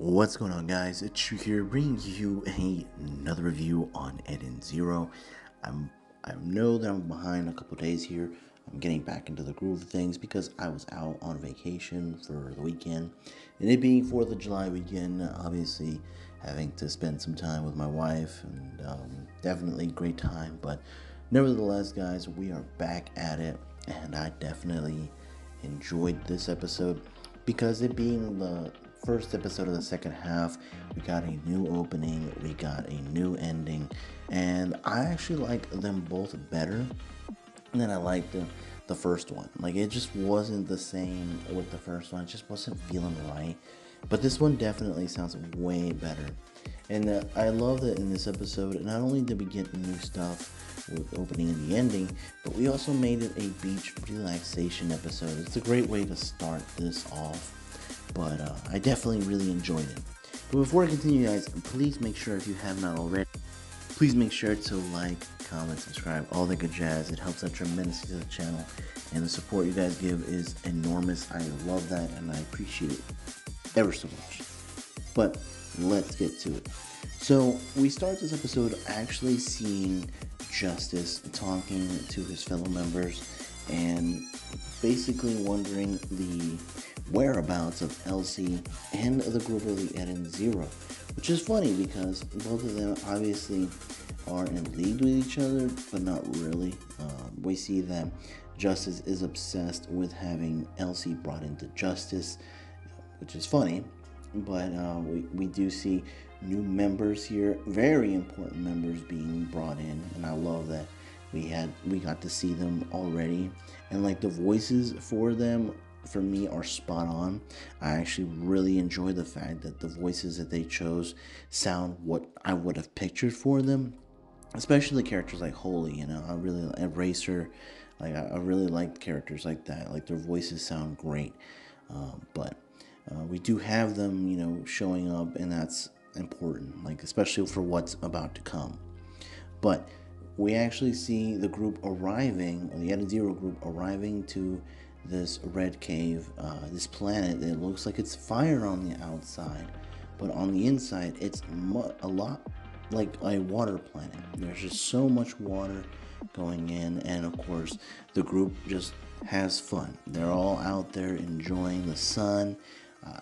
What's going on, guys? It's Shiki here, bringing you another review on Eden Zero. I know that I'm behind a couple days here. I'm getting back into the groove of things because I was out on vacation for the weekend, and it being 4th of July weekend, obviously having to spend some time with my wife, and definitely great time. But nevertheless, guys, we are back at it, and I definitely enjoyed this episode because it being the first episode of the second half, we got a new opening, we got a new ending, and I actually like them both better than I liked the first one. Like, it just wasn't the same with the first one. It just wasn't feeling right, but this one definitely sounds way better. And I love that in this episode, not only did we get new stuff with opening and the ending, but we also made it a beach relaxation episode. It's a great way to start this off. But I definitely really enjoyed it. But before I continue, guys, please make sure, if you have not already, please make sure to like, comment, subscribe, all that good jazz. It helps out tremendously to the channel, and the support you guys give is enormous. I love that, and I appreciate it ever so much. But let's get to it. So we start this episode actually seeing Justice talking to his fellow members and basically wondering the whereabouts of Elsie and the group of the Eden Zero, which is funny because both of them obviously are in league with each other, but not really. We see that Justice is obsessed with having Elsie brought into Justice, which is funny, but we do see new members here, very important members being brought in, and I love that we got to see them already, and like the voices for them, for me, are spot on. I actually really enjoy the fact that the voices that they chose sound what I would have pictured for them, especially characters like Holly, you know, Eraser, like I really like characters like that. Like, their voices sound great, but we do have them, you know, showing up, and that's important, like especially for what's about to come. But we actually see the group arriving, or the Eden Zero group arriving to this red cave, this planet that looks like it's fire on the outside, but on the inside it's a lot like a water planet. There's just so much water going in, and of course the group just has fun. They're all out there enjoying the sun.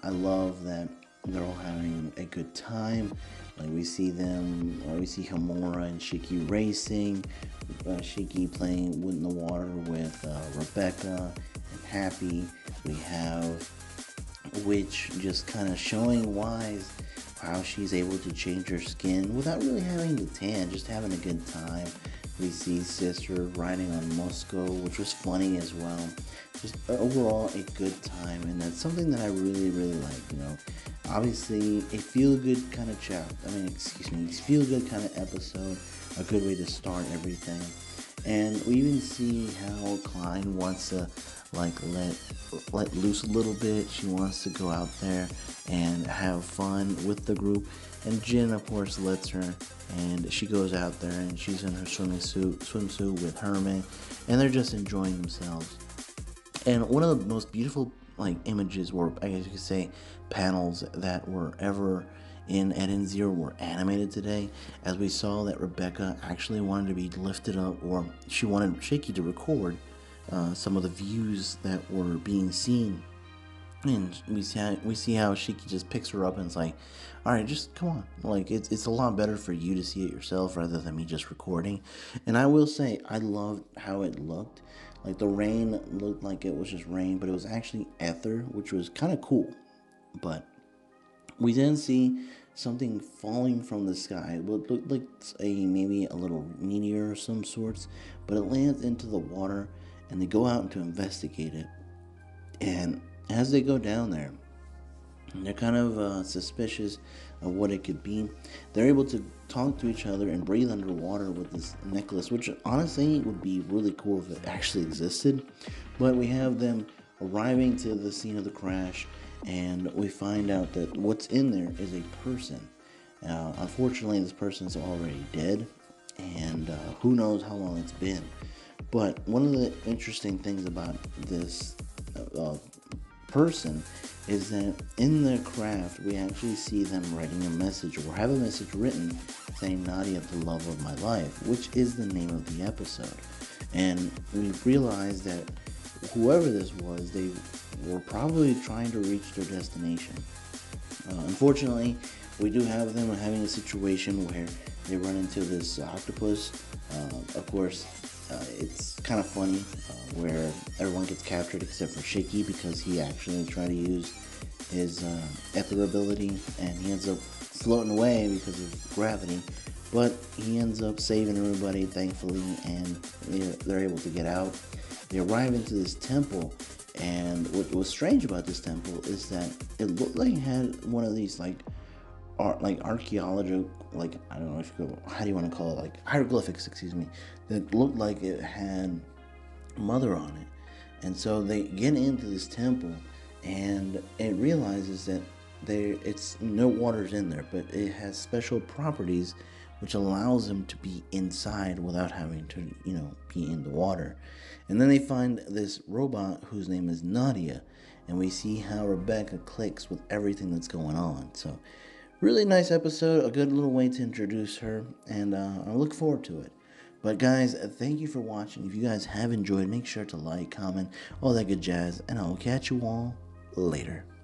I love that they're all having a good time. Like, we see Himura and Shiki racing, Shiki playing in the water with Rebecca and Happy. We have Witch just kind of showing Wise how she's able to change her skin without really having to tan, just having a good time. We see Sister riding on Moscow, which was funny as well. Just overall a good time, and that's something that I really, really like, you know. Obviously, a feel-good kind of feel-good kind of episode, a good way to start everything. And we even see how Klein wants to, like, let loose a little bit. She wants to go out there and have fun with the group. And Jinn, of course, lets her, and she goes out there, and she's in her swimsuit with Herman, and they're just enjoying themselves. And one of the most beautiful, like, images, or I guess you could say panels, that were ever in Eden Zero were animated today, as we saw that Rebecca actually wanted to be lifted up, or she wanted Shiki to record some of the views that were being seen. And we see how Shiki just picks her up and is like, all right, just come on. Like, it's a lot better for you to see it yourself rather than me just recording. And I will say, I loved how it looked. Like, the rain looked like it was just rain, but it was actually ether, which was kind of cool. But we then see something falling from the sky. What looked like maybe a little meteor of some sorts, but it lands into the water, and they go out to investigate it. And as they go down there, they're kind of suspicious of what it could be. They're able to talk to each other and breathe underwater with this necklace, which honestly would be really cool if it actually existed. But we have them arriving to the scene of the crash, and we find out that what's in there is a person. Unfortunately, this person's already dead, and who knows how long it's been. But one of the interesting things about this person is that in the craft we actually see them writing a message or have a message written saying Nadia, the love of my life, which is the name of the episode. And we realize that whoever this was, they were probably trying to reach their destination. Unfortunately, we do have them having a situation where they run into this octopus. Of course, it's kind of funny where everyone gets captured except for Shiki, because he actually tried to use his ether ability and he ends up floating away because of gravity. But he ends up saving everybody, thankfully, and they're able to get out. They arrive into this temple, and what was strange about this temple is that it looked like it had one of these like archaeological, like, I don't know if you go, how do you want to call it, like hieroglyphics, excuse me, that looked like it had mother on it. And so they get into this temple, and it realizes that it's no water's in there, but it has special properties which allows them to be inside without having to, you know, be in the water. And then they find this robot whose name is Nadia, and we see how Rebecca clicks with everything that's going on. So really nice episode, a good little way to introduce her, and I look forward to it. But guys, thank you for watching. If you guys have enjoyed, make sure to like, comment, all that good jazz, and I'll catch you all later.